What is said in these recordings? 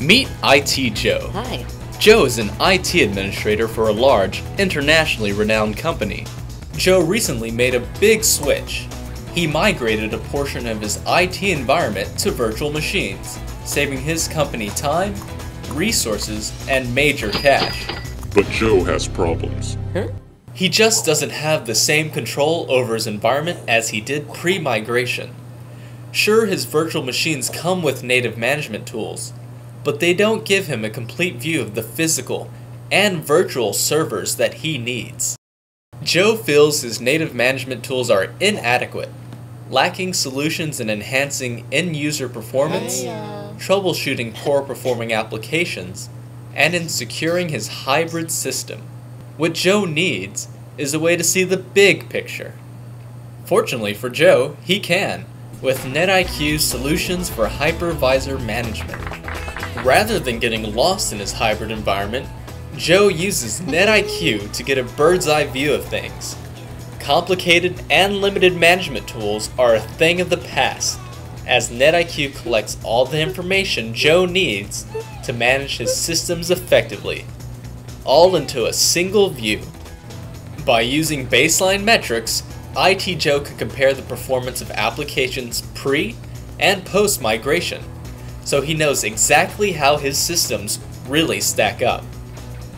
Meet IT Joe. Hi. Joe is an IT administrator for a large, internationally renowned company. Joe recently made a big switch. He migrated a portion of his IT environment to virtual machines, saving his company time, resources, and major cash. But Joe has problems. Huh? He just doesn't have the same control over his environment as he did pre-migration. Sure, his virtual machines come with native management tools, but they don't give him a complete view of the physical and virtual servers that he needs. Joe feels his native management tools are inadequate, lacking solutions in enhancing end-user performance, troubleshooting poor-performing applications, and in securing his hybrid system. What Joe needs is a way to see the big picture. Fortunately for Joe, he can, with NetIQ's solutions for hypervisor management. Rather than getting lost in his hybrid environment, Joe uses NetIQ to get a bird's eye view of things. Complicated and limited management tools are a thing of the past, as NetIQ collects all the information Joe needs to manage his systems effectively, all into a single view. By using baseline metrics, IT Joe could compare the performance of applications pre- and post-migration, so he knows exactly how his systems really stack up.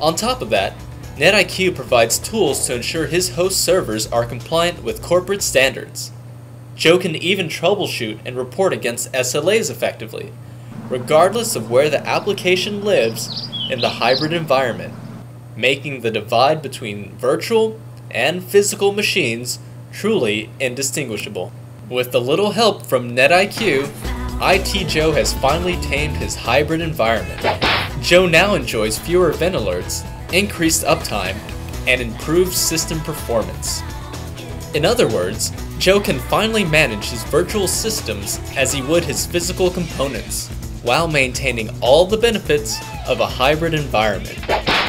On top of that, NetIQ provides tools to ensure his host servers are compliant with corporate standards. Joe can even troubleshoot and report against SLAs effectively, regardless of where the application lives in the hybrid environment, making the divide between virtual and physical machines truly indistinguishable. With a little help from NetIQ, IT Joe has finally tamed his hybrid environment. Joe now enjoys fewer event alerts, increased uptime, and improved system performance. In other words, Joe can finally manage his virtual systems as he would his physical components, while maintaining all the benefits of a hybrid environment.